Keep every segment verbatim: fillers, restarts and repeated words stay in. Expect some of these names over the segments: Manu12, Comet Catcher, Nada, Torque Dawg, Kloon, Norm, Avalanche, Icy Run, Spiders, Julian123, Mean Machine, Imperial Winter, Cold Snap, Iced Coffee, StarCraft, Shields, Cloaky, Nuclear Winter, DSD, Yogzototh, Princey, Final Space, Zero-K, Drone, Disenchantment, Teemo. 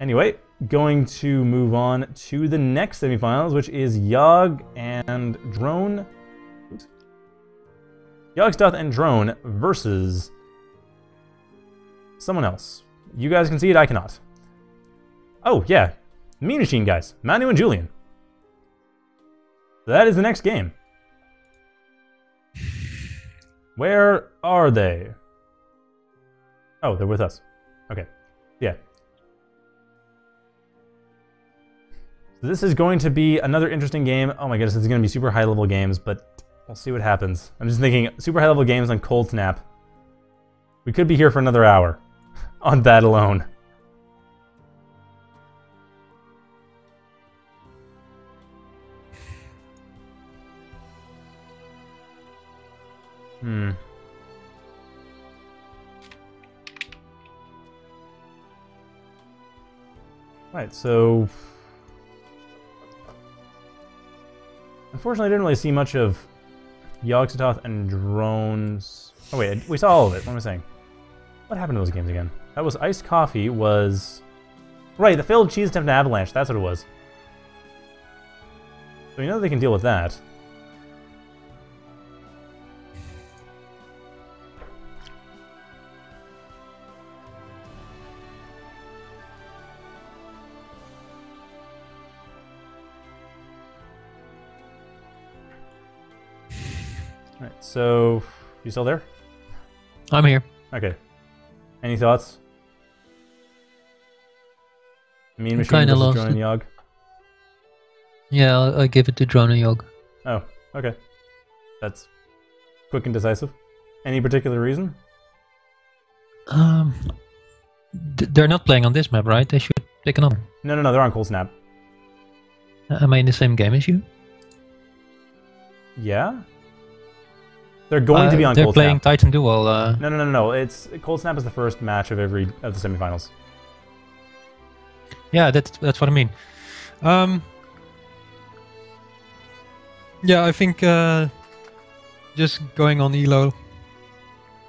Anyway, going to move on to the next semifinals, which is Yogg and Drone. Oops. Yogzototh and Drone versus someone else. You guys can see it, I cannot. Oh, yeah. Mean Machine guys. Manu and Julian. That is the next game. Where are they? Oh, they're with us. Okay. Yeah. So this is going to be another interesting game. Oh my goodness, this is going to be super high level games, but we'll see what happens. I'm just thinking super high level games on Cold Snap. We could be here for another hour on that alone. Hmm. Right, so unfortunately I didn't really see much of Yogzototh and Drones. Oh wait, we saw all of it. What am I saying? What happened to those games again? That was Iced Coffee was... Right, the failed cheese attempt to Avalanche, that's what it was. So you know they can deal with that. So, you still there? I'm here. Okay. Any thoughts? Mean Machine versus Drone and Yogg? Yeah, I'll, I'll give it to Drone and Yogg. Oh, okay. That's quick and decisive. Any particular reason? Um, th they're not playing on this map, right? They should pick another. No, no, no, they're on Cold Snap. Am I in the same game as you? Yeah? They're going uh, to be on Cold Snap. They're playing Titan Duel. Uh... No, no, no, no. It's Cold Snap is the first match of every of the semifinals. Yeah, that's that's what I mean. Um, yeah, I think uh, just going on Elo,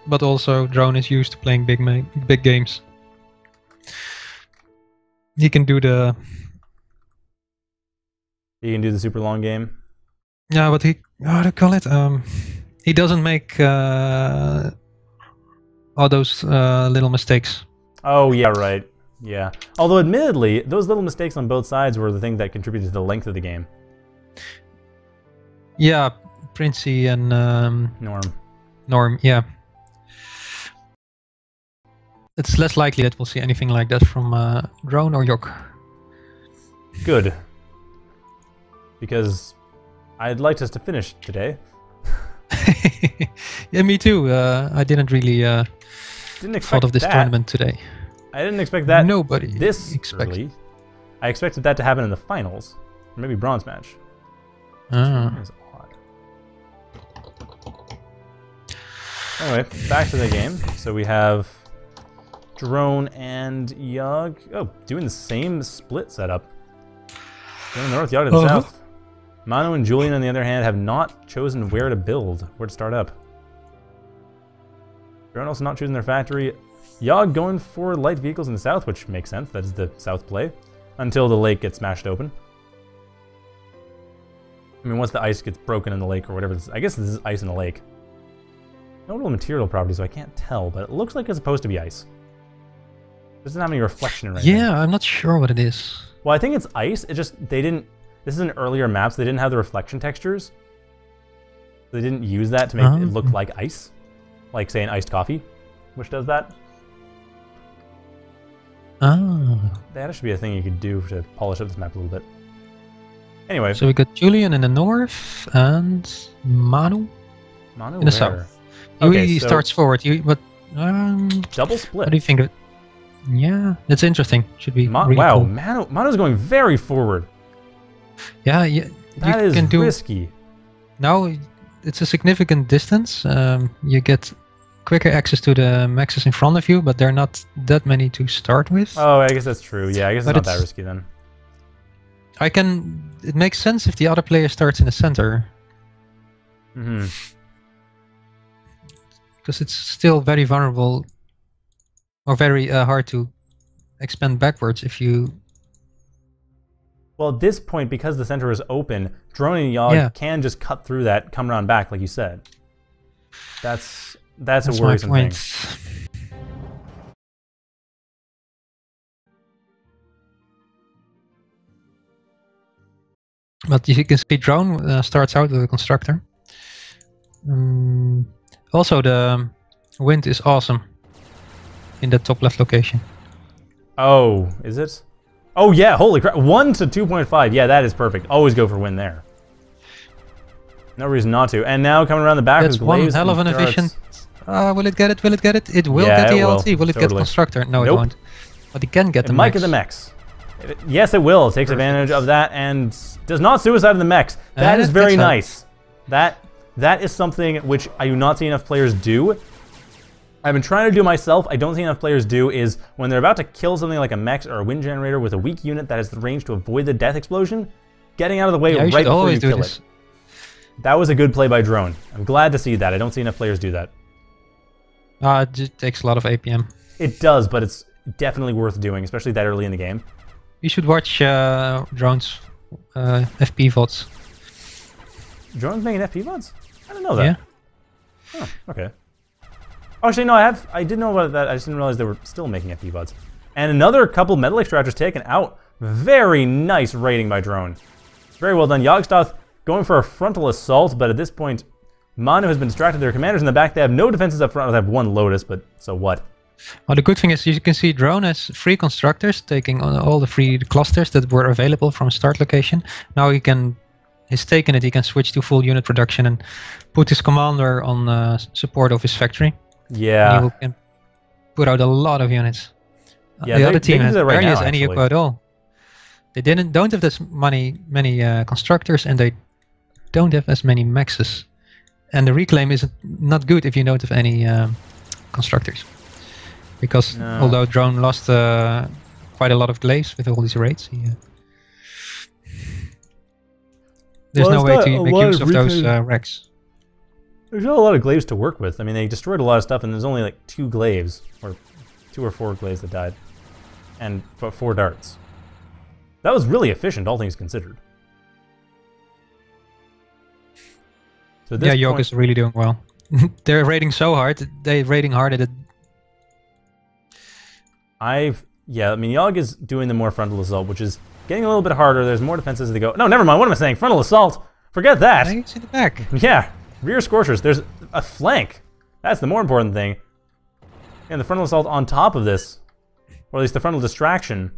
but also Drone is used to playing big ma big games. He can do the. He can do the super long game. Yeah, but he how do you call it? Um. He doesn't make uh, all those uh, little mistakes. Oh, yeah, right. Yeah. Although, admittedly, those little mistakes on both sides were the thing that contributed to the length of the game. Yeah, Princey and... Um, Norm. Norm, yeah. It's less likely that we'll see anything like that from uh, Drone or Yogg. Good. Because I'd like us to finish today. Yeah, me too. Uh, I didn't really uh, didn't expect thought of this that. tournament today. I didn't expect that. Nobody this expected. Early. I expected that to happen in the finals, or maybe bronze match. Ah. That is odd. Anyway, back to the game. So we have Drone and Yogg. Oh, doing the same split setup. Drone to the north, Yogg to the uh-huh. south. Manu and Julian, on the other hand, have not chosen where to build, where to start up. Drone also not choosing their factory. Yogg going for light vehicles in the south, which makes sense. That is the south play. Until the lake gets smashed open. I mean, once the ice gets broken in the lake or whatever. This is, I guess this is ice in the lake. No real material property, so I can't tell, but it looks like it's supposed to be ice. It doesn't have any reflection right now. Yeah, I'm not sure what it is. Well, I think it's ice. It just, they didn't... This is an earlier map, so they didn't have the reflection textures. They didn't use that to make um, it look like ice. Like, say, an iced coffee, which does that. Oh. That should be a thing you could do to polish up this map a little bit. Anyway. So we got Julian in the north, and Manu, Manu in the where? south. Okay, he so starts forward, you, but... Um, double split. What do you think of it? Yeah, that's interesting. Should be Ma really Wow, cool. Manu, Manu's going very forward. Yeah, yeah, that you is can do risky. Now it's a significant distance. Um, you get quicker access to the maxes in front of you, but there are not that many to start with. Oh, I guess that's true. Yeah, I guess but it's not it's, that risky then. I can. It makes sense if the other player starts in the center. Mm-hmm. Because it's still very vulnerable, or very uh, hard to expand backwards if you... Well, at this point, because the center is open, Drone and Yogg yeah. can just cut through that, come around back, like you said. That's that's, that's a worrisome thing. But you can see Drone uh, starts out with a constructor. Um, also, the wind is awesome in the top left location. Oh, is it? Oh yeah, holy crap. one to two point five. Yeah, that is perfect. Always go for win there. No reason not to. And now coming around the back. That's one hell of an efficient. Uh, will it get it? Will it get it? It will yeah, get the L T. Will, will it totally. get constructor? No, nope. it won't. But it can get it the mechs. It might get the mechs. It, yes, it will. It takes perfect. advantage of that and does not suicide in the mechs. That and is very nice. Out. That That is something which I do not see enough players do. I've been trying to do myself, I don't see enough players do, is when they're about to kill something like a mech or a wind generator with a weak unit that has the range to avoid the death explosion, getting out of the way yeah, right before you kill this. it. That was a good play by Drone. I'm glad to see that. I don't see enough players do that. Uh, it just takes a lot of A P M. It does, but it's definitely worth doing, especially that early in the game. You should watch uh, Drone's uh, F P V O Ds. Drone's making F P V O Ds? I didn't know that. Yeah. Oh, okay. Actually, no, I have. I did know about that. I just didn't realize they were still making F P V O Ds. And another couple metal extractors taken out. Very nice raiding by Drone. Very well done. Yogzototh going for a frontal assault, but at this point, Manu has been distracted. Their commanders in the back. They have no defenses up front. They have one Lotus, but so what? Well, the good thing is you can see Drone has three constructors taking on all the three clusters that were available from start location. Now he can. He's taken it. He can switch to full unit production and put his commander on uh, support of his factory. Yeah. You can put out a lot of units. Yeah, the they, other team has barely has any U C O at all. They didn't don't have this many many uh, constructors, and they don't have as many maxes. And the reclaim is not good if you don't have any um, constructors, because no. although Drone lost uh, quite a lot of glaives with all these raids, he, uh, there's well, no way to make use of, of those uh, wrecks. There's not a lot of glaives to work with. I mean, they destroyed a lot of stuff, and there's only like two glaives, or two or four glaives that died, and four darts. That was really efficient, all things considered. So this yeah, Yogg is really doing well. They're raiding so hard. They're raiding hard at it. I've yeah. I mean, Yogg is doing the more frontal assault, which is getting a little bit harder. There's more defenses as they go. No, never mind. What am I saying? Frontal assault. Forget that. I see the back. Yeah. Rear Scorchers, there's a flank. That's the more important thing. And the frontal assault on top of this, or at least the frontal distraction,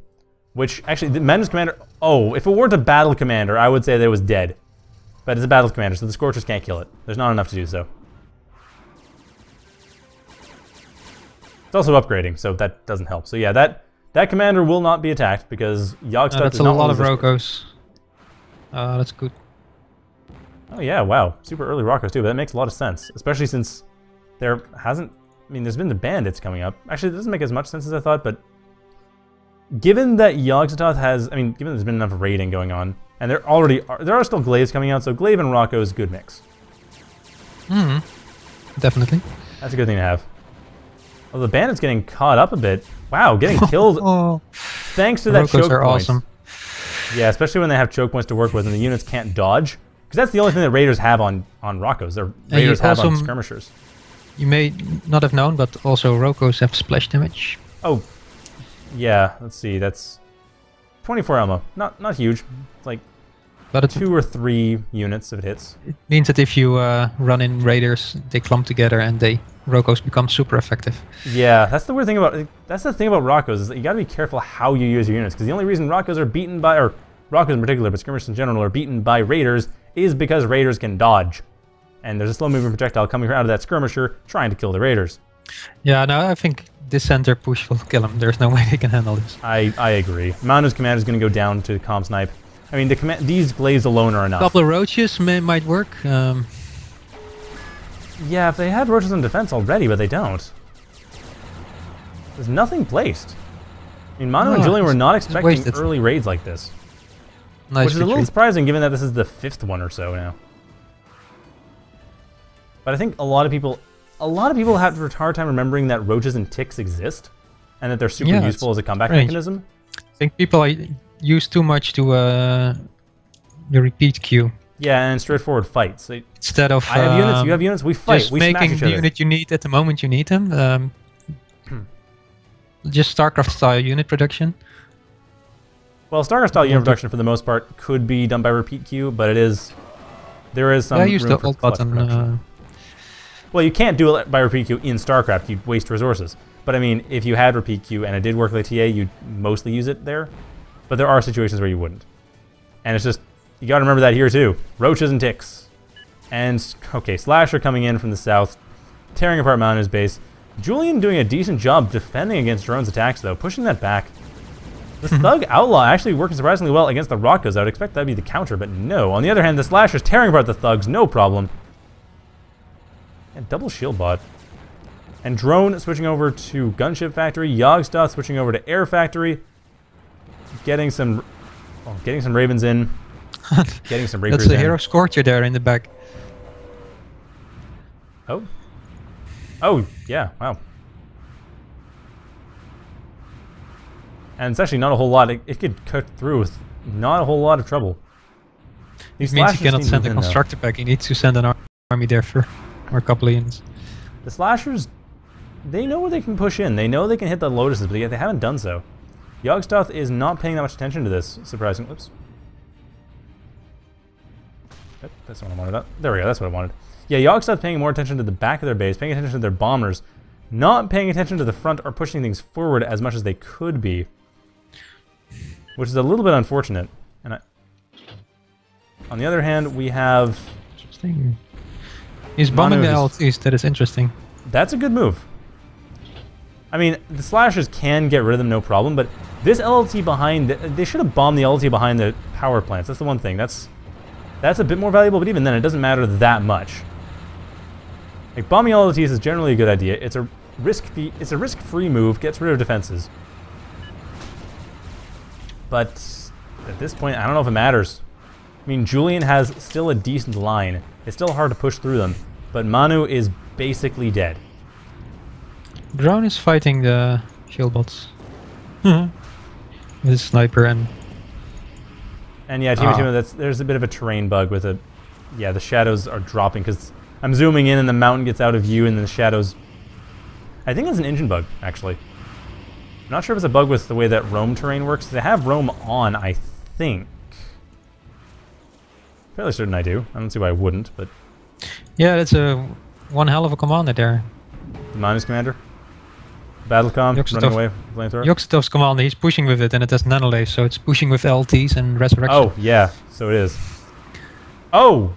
which actually, the Manu's commander, oh, if it weren't a battle commander, I would say that it was dead. But it's a battle commander, so the Scorchers can't kill it. There's not enough to do so. It's also upgrading, so that doesn't help. So yeah, that that commander will not be attacked because Yogg. Uh, that's a lot of Rokos. Uh, that's good. Oh yeah, wow. Super early Rokos too, but that makes a lot of sense. Especially since there hasn't... I mean, there's been the bandits coming up. Actually, it doesn't make as much sense as I thought, but... Given that Yogzototh has... I mean, given there's been enough raiding going on, and there already are... There are still glaives coming out, so glaive and Rocco is a good mix. Hmm. Definitely. That's a good thing to have. Well, the bandit's getting caught up a bit. Wow, getting killed oh, thanks to that choke are points. Awesome. Yeah, especially when they have choke points to work with and the units can't dodge. That's the only thing that raiders have on on Rokos. Their raiders have on skirmishers. You may not have known, but also Rokos have splash damage. Oh, yeah. Let's see. That's twenty-four ammo. Not not huge. It's like but it's, two or three units if it hits. It means that if you uh, run in raiders, they clump together and they Rokos become super effective. Yeah, that's the weird thing about that's the thing about Rokos is that you got to be careful how you use your units because the only reason Rokos are beaten by or Rokos in particular, but skirmishers in general are beaten by raiders. Is because raiders can dodge. And there's a slow-moving projectile coming out of that skirmisher trying to kill the raiders. Yeah, no, I think this center push will kill them. There's no way they can handle this. I, I agree. Manu's commander is going to go down to comm snipe. I mean, the these glaives alone are enough. A couple of roaches may, might work. Um... Yeah, if they had roaches in defense already, but they don't. There's nothing placed. I mean, Manu no, and Julian were not expecting early raids like this. Nice Which is a little surprising given that this is the fifth one or so now. But I think a lot of people a lot of people have a hard time remembering that roaches and ticks exist. and that they're super yeah, useful as a comeback right. mechanism. I think people I use too much to uh, the repeat queue. Yeah, and straightforward fights. So instead of I have um, units, you have units, we fight, just we smash each other. Just making the unit you need at the moment you need them. Um, just StarCraft style unit production. Well, StarCraft style unit production for the most part could be done by repeat queue, but it is there is some yeah, I use room the for old button. Uh, well, you can't do it by repeat queue in StarCraft. You'd waste resources. But I mean, if you had repeat queue and it did work with T A, you'd mostly use it there. But there are situations where you wouldn't, and it's just. You gotta remember that here too. Roaches and ticks. And, okay, Slash are coming in from the south, tearing apart Manu's base. Julian doing a decent job defending against Drone's attacks though, pushing that back. The Thug Outlaw actually working surprisingly well against the Rockas. I would expect that'd be the counter, but no. On the other hand, the Slasher's tearing apart the Thugs, no problem. And double shield bot. And Drone switching over to Gunship Factory, Yogstoth switching over to Air Factory. Getting some, well, getting some Ravens in. Getting some breakers. That's the in. Hero Scorcher there in the back. Oh. Oh, yeah, wow. And it's actually not a whole lot. It, it could cut through with not a whole lot of trouble. These it means you cannot send a constructor back. You need to send an army there for or a couple of units. The Slashers, they know where they can push in. They know they can hit the Lotuses, but yet they haven't done so. Yogstoth is not paying that much attention to this, surprisingly. Oops. That's what I wanted. There we go, that's what I wanted. Yeah, Yogstoth's paying more attention to the back of their base, paying attention to their bombers, not paying attention to the front or pushing things forward as much as they could be. Which is a little bit unfortunate. And I, on the other hand, we have... Interesting. He's bombing the L Ts, that is interesting. That's a good move. I mean, the Slashers can get rid of them, no problem, but this L T behind... The, they should have bombed the L T behind the power plants, that's the one thing. That's... That's a bit more valuable, but even then, it doesn't matter that much. Like, bombing all the Ts is generally a good idea. It's a risk. It's a risk-free move. Gets rid of defenses. But at this point, I don't know if it matters. I mean, Julian has still a decent line. It's still hard to push through them. But Manu is basically dead. Drone is fighting the shield bots. With his sniper and. And yeah, Teemo, oh. Teemo, that's there's a bit of a terrain bug with a, yeah, the shadows are dropping because I'm zooming in and the mountain gets out of view and then the shadows. I think it's an engine bug actually. I'm not sure if it's a bug with the way that Roam terrain works. They have Roam on, I think. Fairly certain I do. I don't see why I wouldn't, but. Yeah, that's a one hell of a commander there. The Minus Commander. Battlecom, Yogzototh. Running away from flamethrower. Yogzototh's commander, he's pushing with it and it has Nanolay, so it's pushing with L Ts and Resurrection. Oh, yeah, so it is. Oh!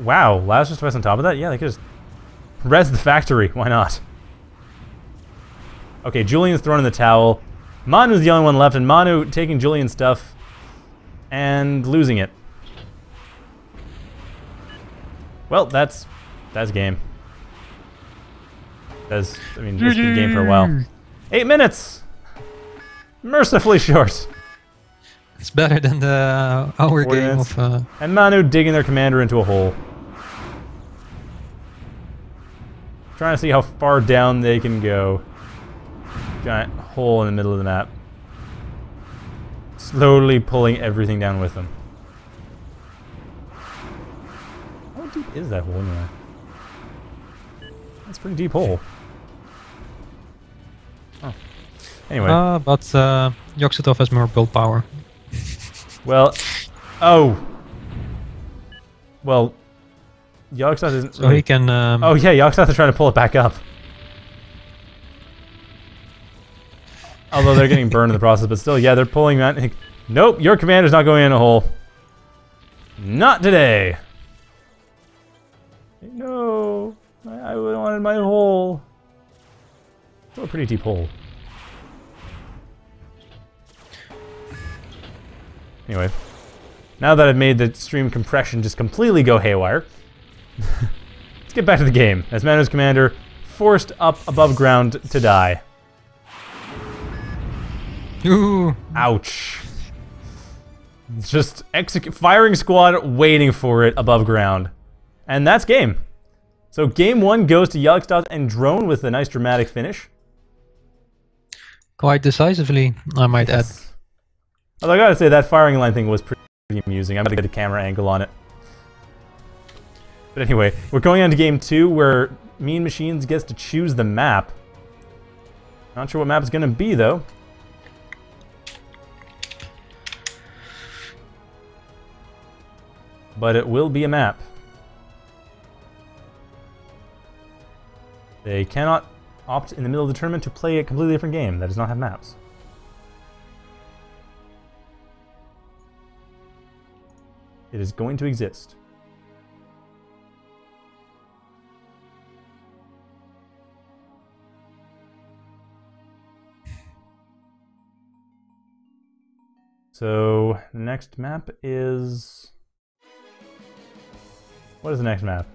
Wow, Lazarus Twice on top of that? Yeah, they could just res the factory, why not? Okay, Julian's thrown in the towel. Manu's the only one left, and Manu taking Julian's stuff and losing it. Well, that's that's game. As, I mean, it's been game for a while. Eight minutes! Mercifully short. It's better than the hour game minutes. of... Uh... And Manu digging their commander into a hole. Trying to see how far down they can go. Giant hole in the middle of the map. Slowly pulling everything down with them. How deep is that hole anyway? That's a pretty deep hole. Oh. Anyway. Uh, but uh, Yogzototh has more build power. Well, oh. Well, Yogzototh isn't. So really... he can. Um... Oh yeah, Yogzototh is trying to pull it back up. Although they're getting burned in the process, but still, yeah, they're pulling that. Nope, your commander's not going in a hole. Not today. No, I would have wanted my hole. Still a pretty deep hole. Anyway, now that I've made the stream compression just completely go haywire, let's get back to the game. As Manu's commander forced up above ground to die. Ooh. Ouch. It's just exec- firing squad waiting for it above ground. And that's game. So game one goes to Yogstoth and Drone with a nice dramatic finish. Quite decisively, I might yes. add. Although I gotta say, that firing line thing was pretty amusing. I'm gonna get a camera angle on it. But anyway, we're going on to game two, where Mean Machines gets to choose the map. Not sure what map it's gonna be, though. But it will be a map. They cannot opt in the middle of the tournament to play a completely different game that does not have maps. It is going to exist. So, next map is... What is the next map?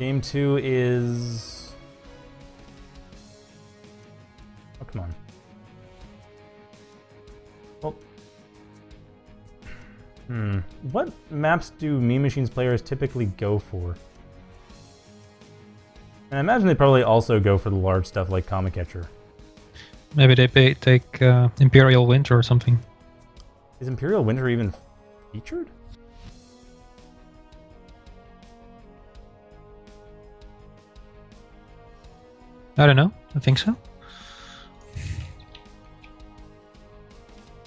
Game two is... Oh, come on. Well... Hmm. What maps do Mean Machines players typically go for? And I imagine they probably also go for the large stuff like Comet Catcher. Maybe they pay, take uh, Imperial Winter or something. Is Imperial Winter even featured? I don't know. I think so.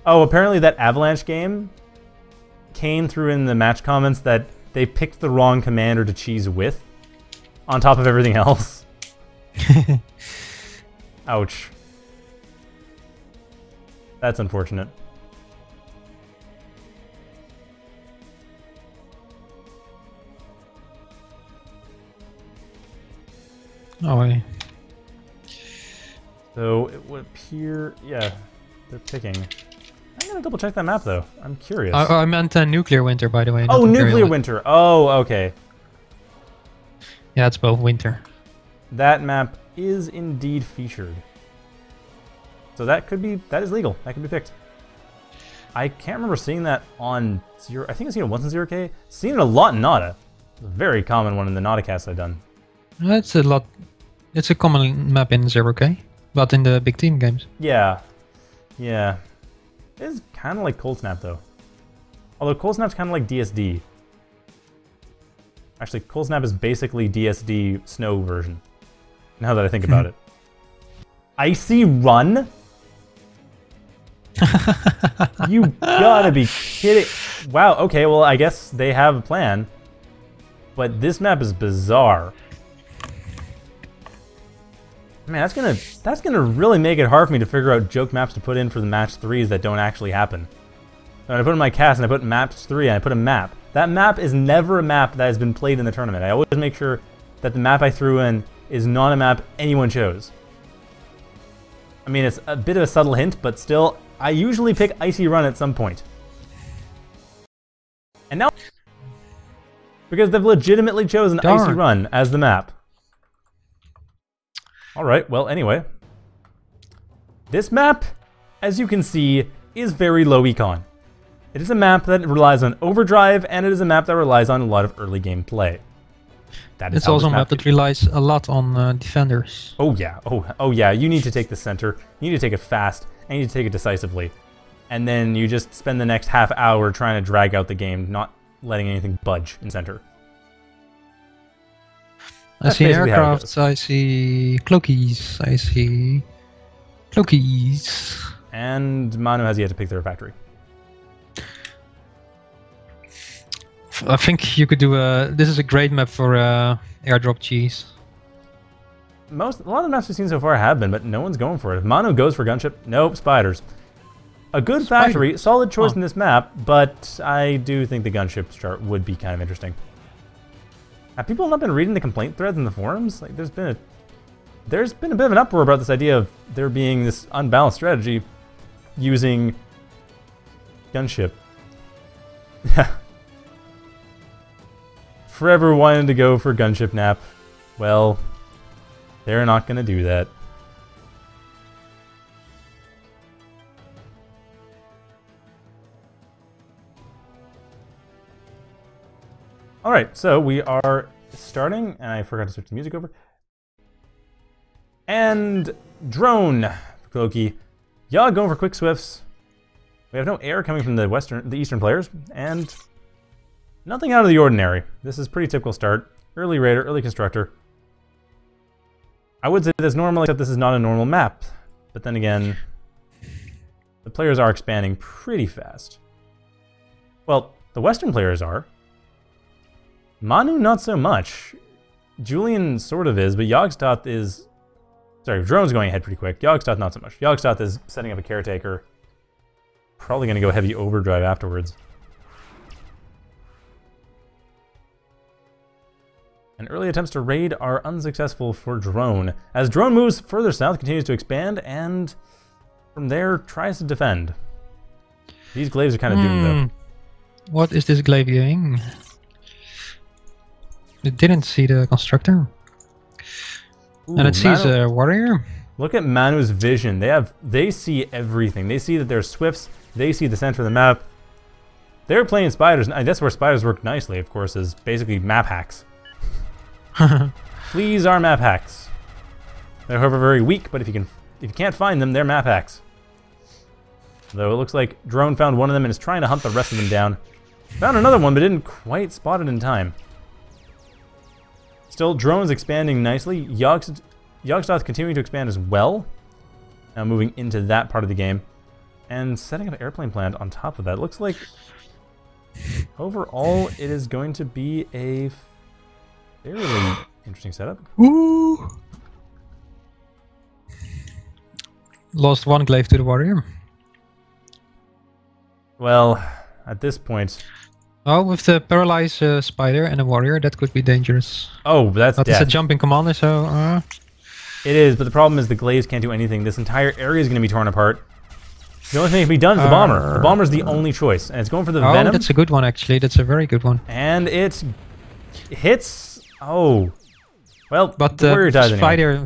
Oh, apparently that Avalanche game, Kane threw in the match comments that they picked the wrong commander to cheese with, on top of everything else. Ouch. That's unfortunate. Oh, I... So it would appear, yeah, they're picking. I'm gonna double check that map though. I'm curious. I, I meant uh, Nuclear Winter, by the way. Oh, Nuclear Winter. Oh, okay. Yeah, it's both winter. That map is indeed featured. So that could be, that is legal. That could be picked. I can't remember seeing that on zero. I think I've seen it once in Zero-K. Seen it a lot in Nada. It's a very common one in the Nada cast I've done. That's a lot. It's a common map in Zero-K. But in the big team games. Yeah. Yeah. It's kind of like Cold Snap, though. Although Cold Snap's kind of like D S D. Actually, Cold Snap is basically D S D snow version. Now that I think about it. Icy Run? You gotta be kidding. Wow, okay, well, I guess they have a plan. But this map is bizarre. Man, that's gonna that's gonna really make it hard for me to figure out joke maps to put in for the match threes that don't actually happen. And I put in my cast and I put maps three and I put a map. That map is never a map that has been played in the tournament. I always make sure that the map I threw in is not a map anyone chose. I mean, it's a bit of a subtle hint, but still, I usually pick Icy Run at some point. And now, because they've legitimately chosen Darn. Icy Run as the map. Alright, well, anyway. This map, as you can see, is very low econ. It is a map that relies on overdrive, and it is a map that relies on a lot of early game play. That is it's also a map that relies a lot on uh, defenders. Oh yeah, oh, oh yeah, you need to take the center, you need to take it fast, and you need to take it decisively. And then you just spend the next half hour trying to drag out the game, not letting anything budge in center. I see aircrafts, I see cloakies, I see cloakies. And Manu has yet to pick their factory. I think you could do a... This is a great map for uh, airdrop cheese. Most, a lot of the maps we've seen so far have been, but no one's going for it. If Manu goes for gunship, nope, spiders. A good Spider. factory, solid choice oh. in this map, but I do think the gunship chart would be kind of interesting. Have people not been reading the complaint threads in the forums? Like, there's been a, there's been a bit of an uproar about this idea of there being this unbalanced strategy using gunship. Forever wanted to go for gunship nap. Well, They're not gonna do that. Alright, so we are starting, and I forgot to switch the music over. And Drone for Clokey. Yaw going for quick swifts. We have no air coming from the western, the eastern players, and nothing out of the ordinary. This is pretty typical start. Early Raider, early Constructor. I would say that's normal, except this is not a normal map. But then again, the players are expanding pretty fast. Well, the western players are. Manu, not so much. Julian sort of is, but Yogzototh is... Sorry, Drone's going ahead pretty quick. Yogzototh, not so much. Yogzototh is setting up a Caretaker. Probably going to go heavy overdrive afterwards. And early attempts to raid are unsuccessful for Drone. As Drone moves further south, continues to expand, and from there tries to defend. These glaives are kind of mm. doomed, though. What is this glaive doing? It didn't see the constructor. Ooh, and it sees Manu, a warrior. Look at Manu's vision. They have they see everything. They see that there's swifts, they see the center of the map. They're playing spiders, and that's where spiders work nicely, of course, is basically map hacks. Fleas are map hacks. They're however very weak, but if you can if you can't find them, they're map hacks. Though it looks like Drone found one of them and is trying to hunt the rest of them down. Found another one but didn't quite spot it in time. Still, Drone's expanding nicely. Yogzototh continuing to expand as well. Now moving into that part of the game. And setting up an airplane plant on top of that. It looks like overall it is going to be a fairly interesting setup. Ooh. Lost one glaive to the warrior. Well, at this point... Oh, with the paralyzed uh, spider and a warrior, that could be dangerous. Oh, that's but death. It's a jumping commander, so... Uh... It is, but the problem is the glaives can't do anything. This entire area is going to be torn apart. The only thing that can be done is the uh, bomber. The bomber's the only choice, and it's going for the oh, venom. Oh, that's a good one, actually. That's a very good one. And it hits... Oh. Well, but the warrior dies spider anyway.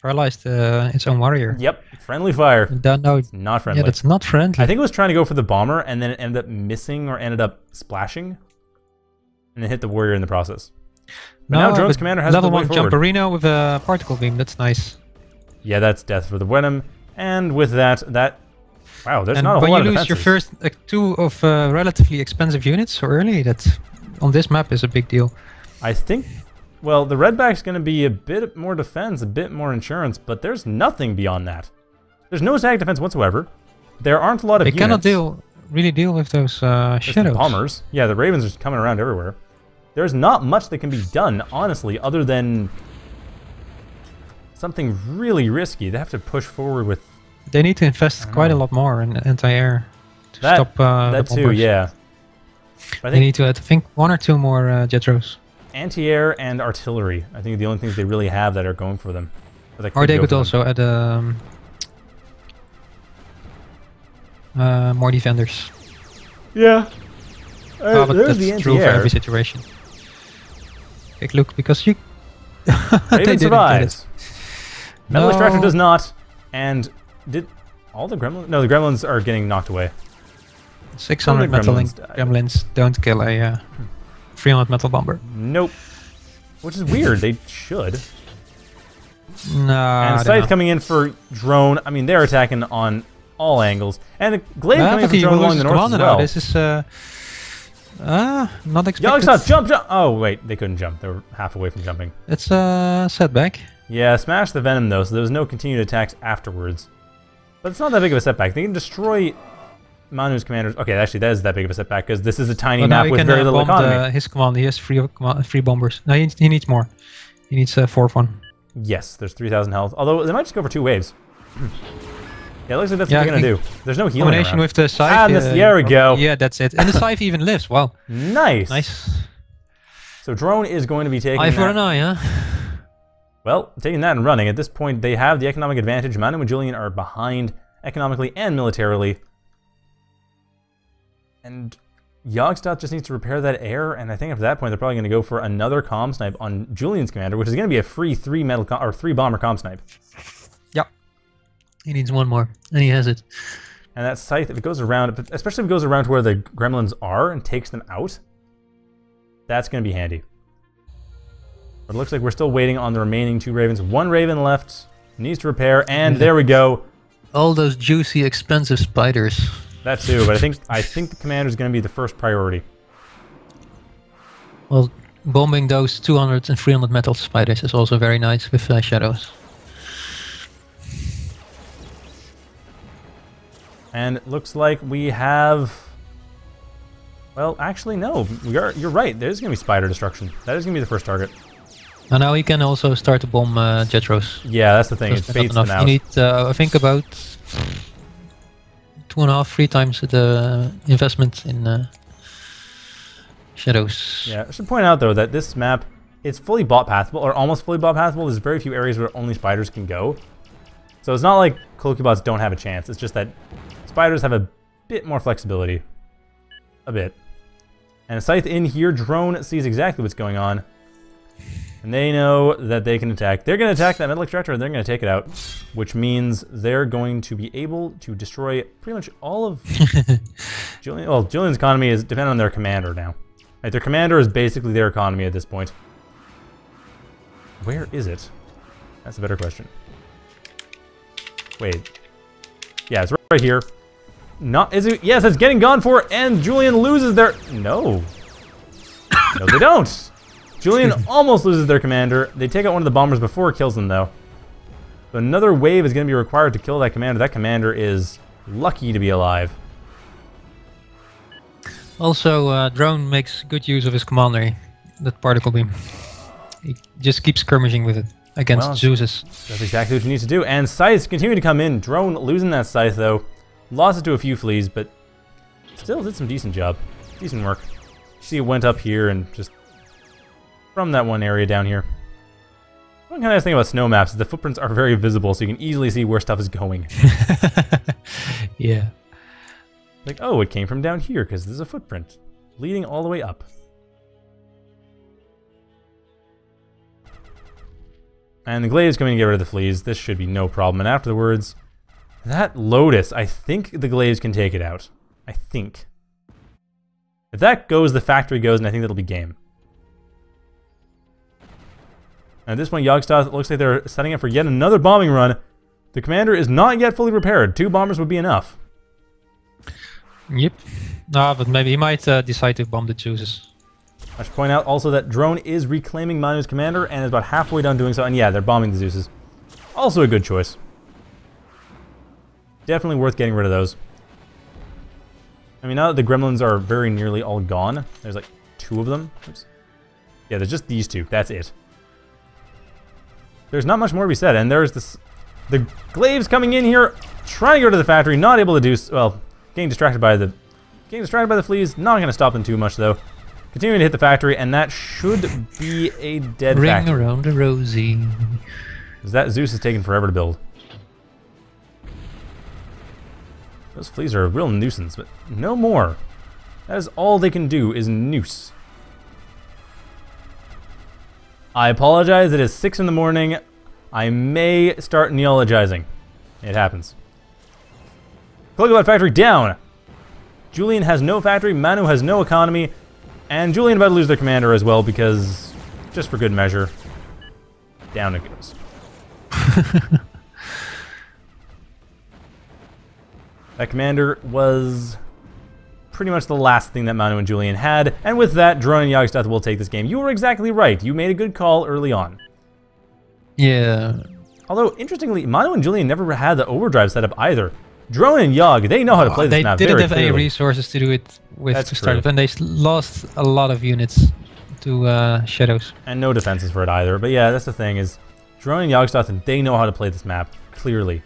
Paralyzed uh, its own warrior. Yep, friendly fire. Don't know. It's not friendly. Yeah, that's not friendly. I think it was trying to go for the bomber, and then it ended up missing or ended up splashing, and it hit the warrior in the process. But no, now Drone's commander has level one Jumperino with a particle beam. That's nice. Yeah, that's death for the Venom, and with that, that wow, there's and not a whole lot of defenses. When you lose your first uh, two of uh, relatively expensive units so early, that on this map is a big deal. I think. Well, the redback's going to be a bit more defense, a bit more insurance, but there's nothing beyond that. There's no attack defense whatsoever. There aren't a lot of they units. They cannot deal, really deal with those uh, shadows. The bombers. Yeah, the Ravens are just coming around everywhere. There's not much that can be done, honestly, other than something really risky. They have to push forward with... They need to invest quite know. a lot more in anti-air to that, stop uh, that the bombers. That too, yeah. But I think they need to, I think, one or two more uh, Jetros. Anti-air and artillery. I think the only things they really have that are going for them. Or, or they could also them. add um, uh, more defenders. Yeah. Uh, oh, but that's the true for every situation. Take a look, because you... Raven survives. Metal Extractor no. does not. And did all the gremlins... No, the gremlins are getting knocked away. six hundred metal gremlins, gremlins don't kill a... Uh, hmm. three hundred metal bomber. Nope. Which is weird. They should. No. And Scythe coming in for Drone. I mean, they're attacking on all angles. And Glaive no, coming in for Drone along the north as well. This is uh, uh, not expected. Yogzototh, jump, jump! Oh, wait. They couldn't jump. They were half away from jumping. It's a setback. Yeah, smash the Venom, though, so there was no continued attacks afterwards. But it's not that big of a setback. They can destroy... Manu's commanders. Okay, actually, that is that big of a setback because this is a tiny well, map with can, very uh, little economy. The, his command. He has three, three bombers. No, he, he needs more. He needs a uh, fourth one. Yes, there's three thousand health. Although they might just go for two waves. Yeah, it looks like that's yeah, what they're gonna do. There's no healing. Combination around. with the scythe. Ah, this, uh, there we go. Yeah, that's it. And the scythe even lives. Wow. Nice. Nice. So Drone is going to be taking. Eye for that. an eye, huh? Well, taking that and running. At this point, they have the economic advantage. Manu and Julian are behind economically and militarily. And Yogstoth just needs to repair that air, and I think after that point they're probably going to go for another comm snipe on Julian's commander, which is going to be a free three metal com or three bomber comm snipe. Yep. He needs one more, and he has it. And that scythe, if it goes around, especially if it goes around to where the gremlins are and takes them out, that's going to be handy. But it looks like we're still waiting on the remaining two ravens. One raven left, needs to repair, and there we go. All those juicy, expensive spiders. That too, but I think I think the commander is going to be the first priority. Well, bombing those two hundred and three hundred metal spiders is also very nice with uh, shadows. And it looks like we have... Well, actually, no. We are, you're right. There's going to be spider destruction. That is going to be the first target. And now you can also start to bomb uh, Jetros. Yeah, that's the thing. It fades them out. You need, uh, I think, about two and a half, three times the investment in uh, shadows. Yeah, I should point out, though, that this map, it's fully bot pathable, or almost fully bot pathable. There's very few areas where only spiders can go. So it's not like Colocubots don't have a chance. It's just that spiders have a bit more flexibility. A bit. And a scythe in here. Drone sees exactly what's going on. And they know that they can attack. They're going to attack that metal extractor and they're going to take it out. Which means they're going to be able to destroy pretty much all of... Julian. Well, Julian's economy is dependent on their commander now. Right, their commander is basically their economy at this point. Where is it? That's a better question. Wait. Yeah, it's right here. Not is it? Yes, it's getting gone for, and Julian loses their... No. No, they don't. Julian almost loses their commander. They take out one of the bombers before it kills them, though. So another wave is going to be required to kill that commander. That commander is lucky to be alive. Also, uh, Drone makes good use of his commander, that particle beam. He just keeps skirmishing with it. Against well, Zeus's. That's exactly what you need to do. And scythes continue to come in. Drone losing that scythe, though. Lost it to a few fleas, but still did some decent job. Decent work. See, it went up here and just from that one area down here. One kind of nice thing about snow maps is the footprints are very visible, so you can easily see where stuff is going. Yeah. Like, oh, it came from down here because there's a footprint leading all the way up. And the Glaive's coming to get rid of the fleas. This should be no problem. And afterwards, that Lotus, I think the Glaives can take it out. I think. If that goes, the factory goes, and I think that'll be game. And at this point, Yogstoth, it looks like they're setting up for yet another bombing run. The commander is not yet fully repaired. Two bombers would be enough. Yep. Ah, but maybe he might uh, decide to bomb the chooses. I should point out also that Drone is reclaiming Manu's commander and is about halfway done doing so. And yeah, they're bombing the Zeuses. Also a good choice. Definitely worth getting rid of those. I mean, now that the gremlins are very nearly all gone, there's like two of them. Oops. Yeah, there's just these two. That's it. There's not much more to be said. And there's this... The Glaives coming in here, trying to go to the factory, not able to do... Well, getting distracted by the... Getting distracted by the fleas. Not going to stop them too much, though. Continuing to hit the factory, and that should be a dead Ring factory. Ring around a rosy. Because that Zeus is taking forever to build. Those fleas are a real nuisance, but no more. That is all they can do is noose. I apologize, it is six in the morning. I may start neologizing. It happens. Cloakbot factory down. Julian has no factory, Manu has no economy. And Julian about to lose their commander as well because, just for good measure, down it goes. That commander was pretty much the last thing that Manu and Julian had. And with that, Drone and Yogstoth will take this game. You were exactly right. You made a good call early on. Yeah. Although, interestingly, Manu and Julian never had the overdrive set up either. Drone and Yogg, they know how to play this map very clearly. They didn't have any resources to do it with to start up, and they lost a lot of units to uh, Shadows. And no defenses for it either, but yeah, that's the thing is, Drone and Yogg, they know how to play this map, clearly.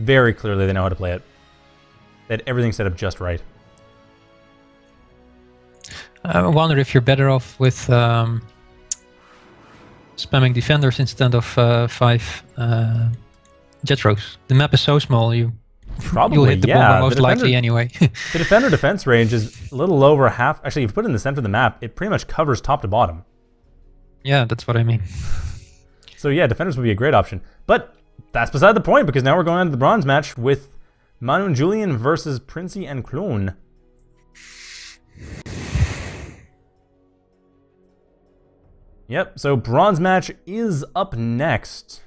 Very clearly they know how to play it. They had everything set up just right. I wonder if you're better off with um, spamming defenders instead of uh, five uh, Jetros. The map is so small, you... Probably, You'll hit the yeah. bomber most the defender, likely anyway. The defender defense range is a little over half. Actually, if you put it in the center of the map, it pretty much covers top to bottom. Yeah, that's what I mean. So yeah, defenders would be a great option. But that's beside the point, because now we're going on to the bronze match with Manu and Julian versus Princey and Kloon. Yep, so bronze match is up next.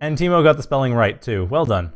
And Teemo got the spelling right, too. Well done.